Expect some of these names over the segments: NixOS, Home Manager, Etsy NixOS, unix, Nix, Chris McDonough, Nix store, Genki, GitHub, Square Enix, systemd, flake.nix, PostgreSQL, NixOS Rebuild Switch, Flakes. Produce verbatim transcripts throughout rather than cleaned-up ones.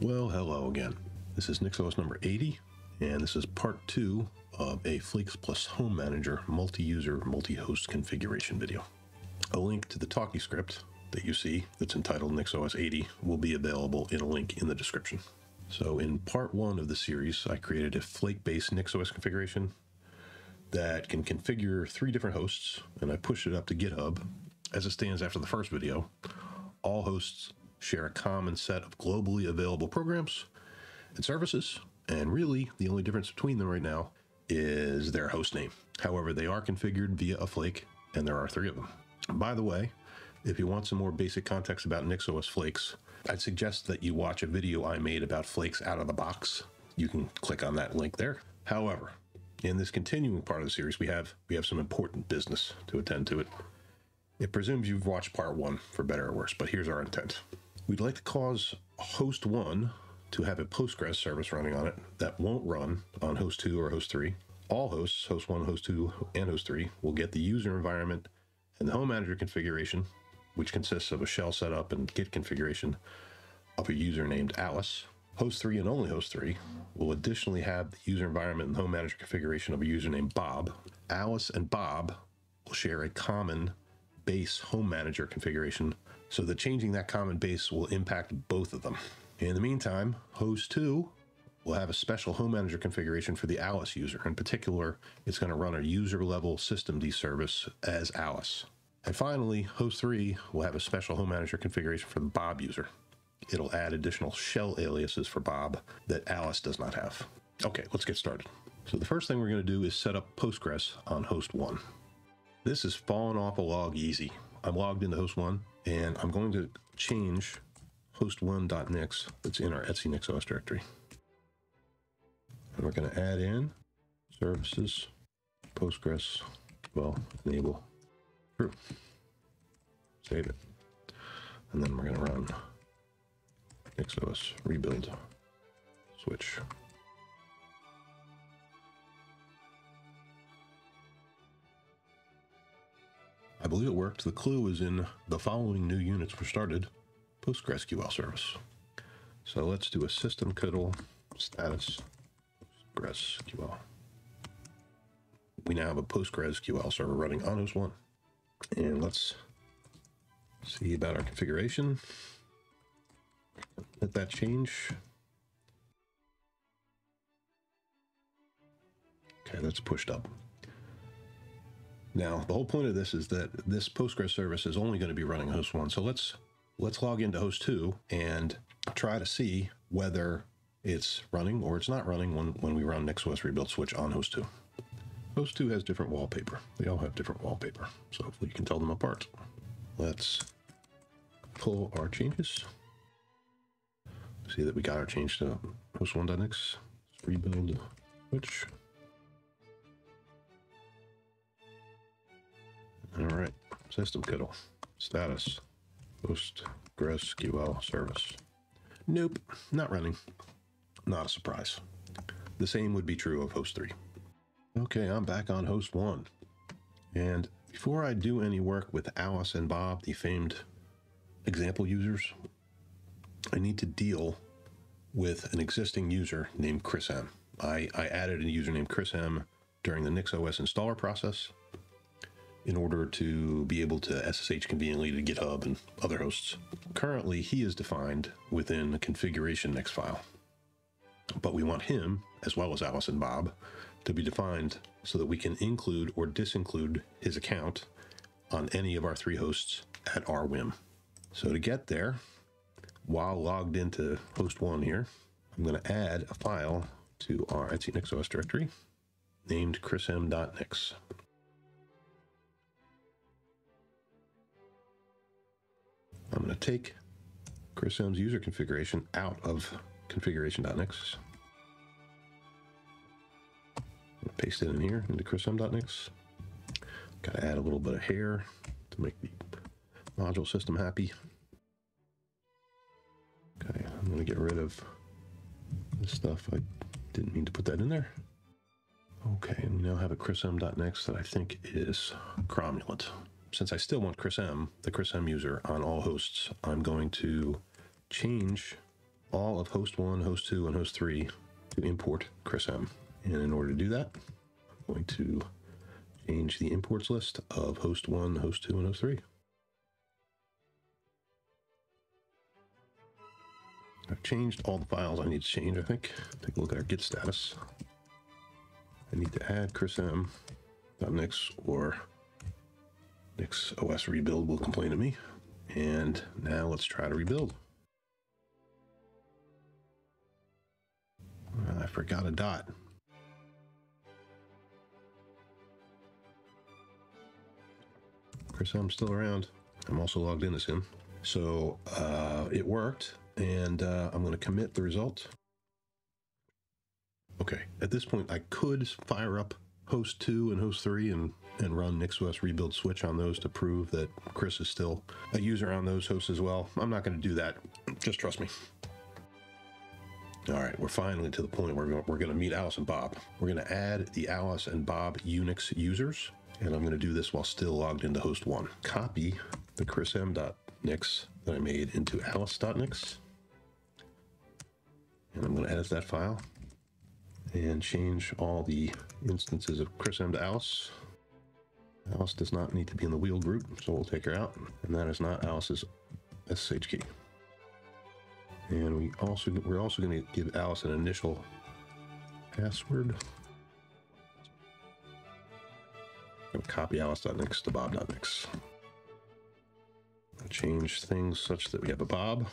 Well, hello again. This is NixOS number eighty, and this is part two of a Flakes plus Home Manager multi-user, multi-host configuration video. A link to the talkie script that you see that's entitled NixOS eighty will be available in a link in the description. So in part one of the series, I created a Flake-based NixOS configuration that can configure three different hosts, and I pushed it up to GitHub. As it stands after the first video, all hosts share a common set of globally available programs and services, and really the only difference between them right now is their host name. However, they are configured via a flake, and there are three of them. By the way, if you want some more basic context about NixOS flakes, I'd suggest that you watch a video I made about flakes out of the box. You can click on that link there. However, in this continuing part of the series, we have we have some important business to attend to it. It presumes you've watched part one, for better or worse, but here's our intent. We'd like to cause host one to have a Postgres service running on it that won't run on host two or host three. All hosts, host one, host two, and host three, will get the user environment and the home manager configuration, which consists of a shell setup and git configuration of a user named Alice. Host three and only host three will additionally have the user environment and home manager configuration of a user named Bob. Alice and Bob will share a common base home manager configuration, so that changing that common base will impact both of them. In the meantime, host two will have a special home manager configuration for the Alice user. In particular, it's going to run a user level systemd service as Alice. And finally, host three will have a special home manager configuration for the Bob user. It'll add additional shell aliases for Bob that Alice does not have. Okay, let's get started. So the first thing we're going to do is set up Postgres on host one. This is falling off a log easy. I'm logged into host one, and I'm going to change host one dot nix that's in our Etsy NixOS directory. And we're going to add in services Postgres, well, enable true. Save it. And then we're going to run NixOS Rebuild Switch. I believe it worked. The clue is in the following new units were started, PostgreSQL service. So let's do a systemd status PostgreSQL. We now have a PostgreSQL server running on host one. And let's see about our configuration. Let that change. Okay, that's pushed up. Now, the whole point of this is that this Postgres service is only going to be running host one. So let's let's log into host two and try to see whether it's running or it's not running when, when we run NixOS Rebuild Switch on host two. Host two has different wallpaper. They all have different wallpaper. So hopefully you can tell them apart. Let's pull our changes. See that we got our change to host one dot nix. Rebuild Switch. All right, systemd status PostgreSQL service. Nope, not running. Not a surprise. The same would be true of host three. Okay, I'm back on host one. And before I do any work with Alice and Bob, the famed example users, I need to deal with an existing user named Chris M. I, I added a user named Chris M during the NixOS installer process, in order to be able to S S H conveniently to GitHub and other hosts. Currently, he is defined within the configuration dot nix file, but we want him, as well as Alice and Bob, to be defined so that we can include or disinclude his account on any of our three hosts at our whim. So to get there, while logged into host one here, I'm going to add a file to our Etsy NixOS directory named chrism dot nix. I'm going to take Chris M's user configuration out of configuration dot nix. I'm going to paste it in here into chrism dot nix. Got to add a little bit of hair to make the module system happy. Okay, I'm going to get rid of this stuff. I didn't mean to put that in there. Okay, and we now have a chrism dot nix that I think is cromulent. Since I still want Chris M, the Chris M user, on all hosts, I'm going to change all of host one, host two, and host three to import chrism. And in order to do that, I'm going to change the imports list of host one, host two, and host three. I've changed all the files I need to change, I think. Take a look at our git status. I need to add chrism.nix or NixOS Rebuild will complain to me. And now let's try to rebuild. I forgot a dot. chrism still around. I'm also logged in as him. So uh, it worked, and uh, I'm gonna commit the result. Okay, at this point I could fire up host two and host three and, and run NixOS Rebuild Switch on those to prove that Chris is still a user on those hosts as well. I'm not gonna do that, just trust me. All right, we're finally to the point where we're gonna meet Alice and Bob. We're gonna add the Alice and Bob Unix users, and I'm gonna do this while still logged into host one. Copy the chrism.nix that I made into alice.nix, and I'm gonna edit that file and change all the instances of chrism to Alice. Alice does not need to be in the wheel group, so we'll take her out. And that is not Alice's S S H key. And we also, we're also going to give Alice an initial password. I'm going to copy alice.nix to bob.nix. Change things such that we have a Bob.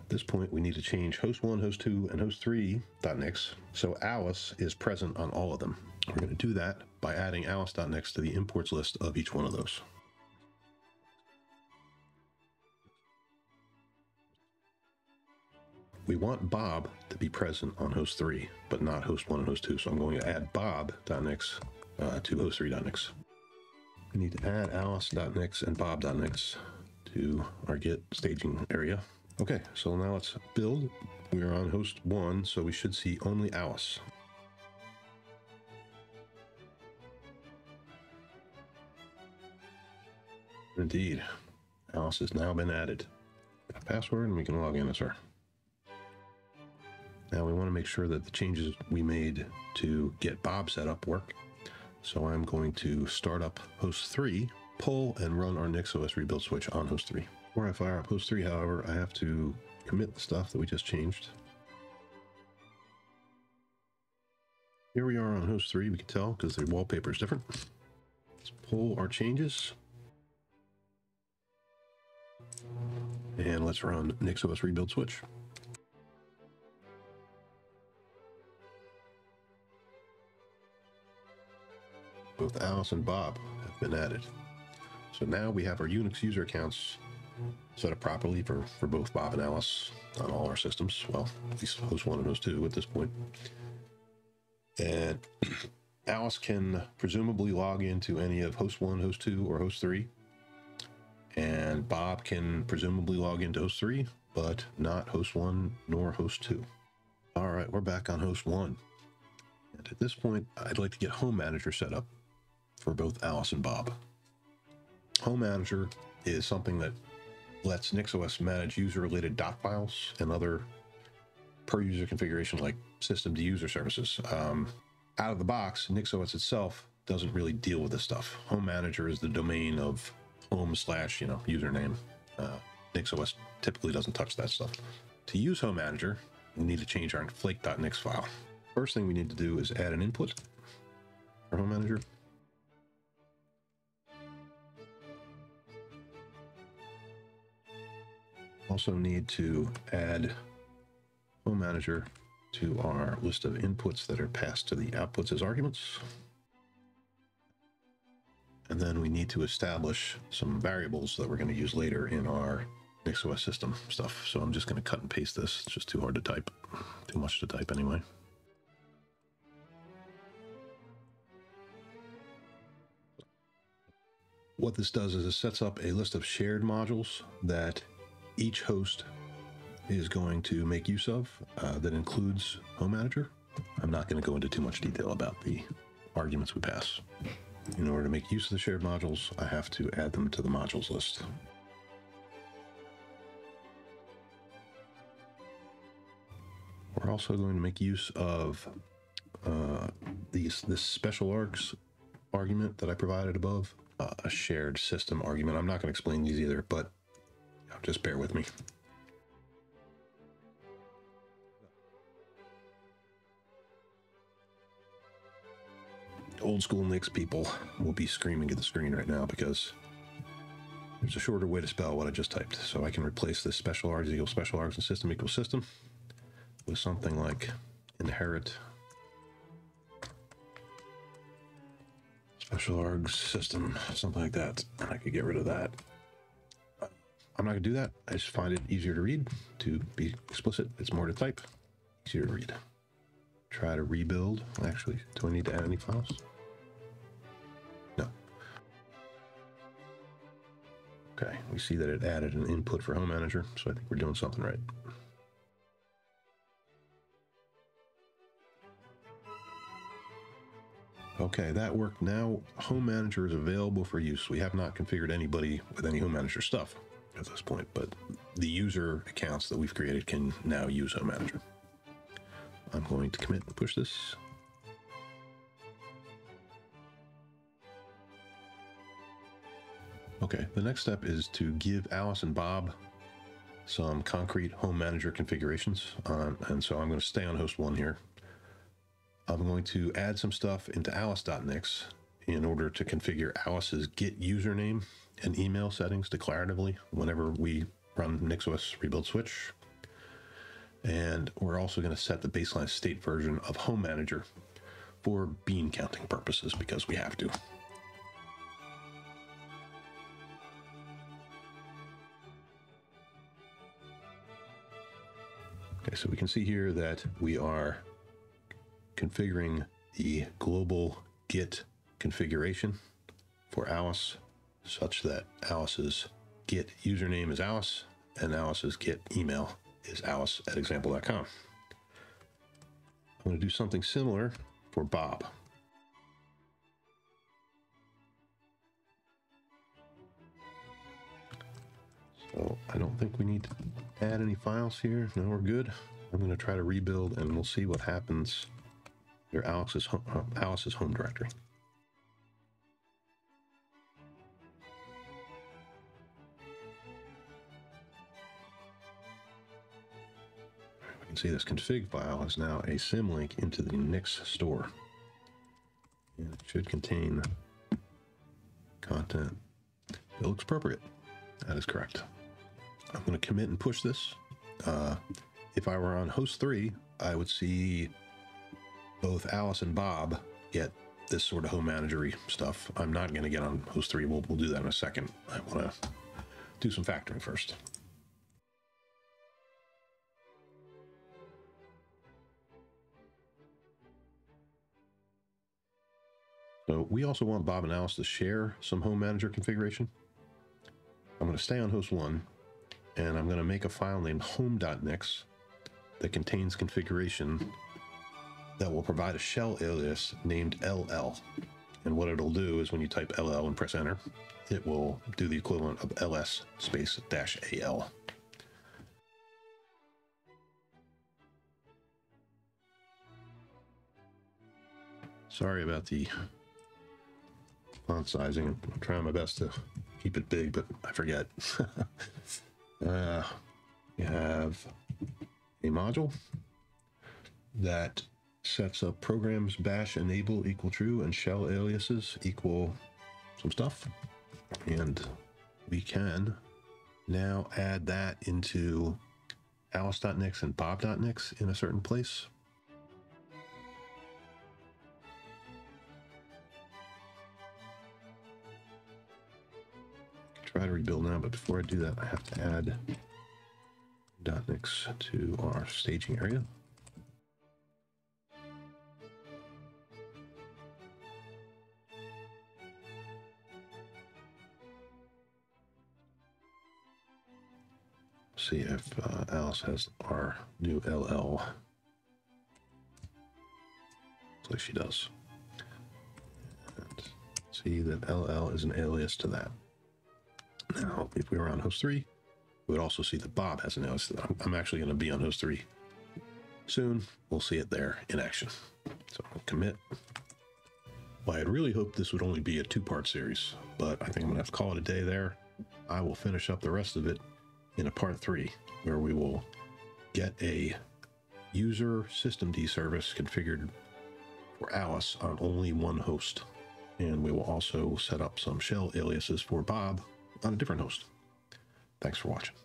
At this point, we need to change host one, host two, and host three.nix, so Alice is present on all of them. We're going to do that by adding alice.nix to the imports list of each one of those. We want Bob to be present on host three, but not host one and host two, so I'm going to add bob.nix uh, to host three.nix. We need to add alice.nix and bob.nix to our Git staging area. Okay, so now let's build. We're on host one, so we should see only Alice. Indeed, Alice has now been added. Got a password, and we can log in as her. Now we want to make sure that the changes we made to get Bob set up work. So I'm going to start up host three, pull and run our NixOS Rebuild switch on host three. Before I fire up host three, however, I have to commit the stuff that we just changed. Here we are on host three, we can tell because the wallpaper is different. Let's pull our changes. And let's run NixOS Rebuild switch. Both Alice and Bob have been added. So now we have our Unix user accounts set up properly for, for both Bob and Alice on all our systems. Well, at least host one and host two at this point. And Alice can presumably log into any of host one, host two, or host three. And Bob can presumably log into host three, but not host one nor host two. All right, we're back on host one. And at this point, I'd like to get Home Manager set up for both Alice and Bob. Home Manager is something that lets NixOS manage user-related dot files and other per-user configuration like systemd user services. Um, out of the box, NixOS itself doesn't really deal with this stuff. Home Manager is the domain of home slash, you know, username. Uh, NixOS typically doesn't touch that stuff. To use Home Manager, we need to change our flake.nix file. First thing we need to do is add an input for Home Manager. Also need to add Home Manager to our list of inputs that are passed to the outputs as arguments. And then we need to establish some variables that we're going to use later in our NixOS system stuff. So I'm just going to cut and paste this. It's just too hard to type, too much to type anyway. What this does is it sets up a list of shared modules that each host is going to make use of uh, that includes Home Manager. I'm not going to go into too much detail about the arguments we pass. In order to make use of the shared modules, I have to add them to the modules list. We're also going to make use of uh, these this special args argument that I provided above, uh, a shared system argument. I'm not going to explain these either, but just bear with me. Old school Nix people will be screaming at the screen right now because there's a shorter way to spell what I just typed. So I can replace this special args equals special args and system equals system with something like inherit special args system, something like that. And I could get rid of that. I'm not gonna do that. I just find it easier to read. To be explicit, it's more to type, easier to read. Try to rebuild. Actually, do I need to add any files? No. Okay, we see that it added an input for Home Manager, so I think we're doing something right. Okay, that worked. Now Home Manager is available for use. We have not configured anybody with any Home Manager stuff at this point, but the user accounts that we've created can now use Home Manager. I'm going to commit and push this. Okay, the next step is to give Alice and Bob some concrete Home Manager configurations. Um, and so I'm going to stay on host one here. I'm going to add some stuff into Alice.nix in order to configure Alice's Git username and email settings declaratively whenever we run NixOS Rebuild Switch. And we're also going to set the baseline state version of Home Manager for bean counting purposes because we have to. Okay, so we can see here that we are configuring the global Git configuration for Alice such that Alice's Git username is Alice and Alice's Git email is alice at example dot com. I'm going to do something similar for Bob. So I don't think we need to add any files here. No, we're good. I'm going to try to rebuild and we'll see what happens under Alice's home, uh, Alice's home directory. See, this config file is now a symlink into the Nix store, and it should contain content that looks appropriate. That is correct. I'm going to commit and push this. Uh, if I were on host three, I would see both Alice and Bob get this sort of Home Manager-y stuff. I'm not going to get on host three. We'll, we'll do that in a second. I want to do some factoring first. So we also want Bob and Alice to share some Home Manager configuration. I'm going to stay on host one, and I'm going to make a file named home.nix that contains configuration that will provide a shell alias named L L. And what it'll do is when you type L L and press enter, it will do the equivalent of L S space dash A L. Sorry about the font sizing. I'm trying my best to keep it big, but I forget. uh, we have a module that sets up programs bash enable equal true and shell aliases equal some stuff. And we can now add that into Alice.nix and Bob.nix in a certain place. Try to rebuild now, but before I do that, I have to add .nix to our staging area. See if uh, Alice has our new L L. Looks like she does. And see that L L is an alias to that. Now, if we were on host three, we would also see that Bob has an alias. I'm actually going to be on host three soon, we'll see it there in action. So I'll commit. Well, I had really hoped this would only be a two-part series, but I think I'm gonna have to call it a day there. I will finish up the rest of it in a part three, where we will get a user systemd service configured for Alice on only one host. And we will also set up some shell aliases for Bob on a different host. Thanks for watching.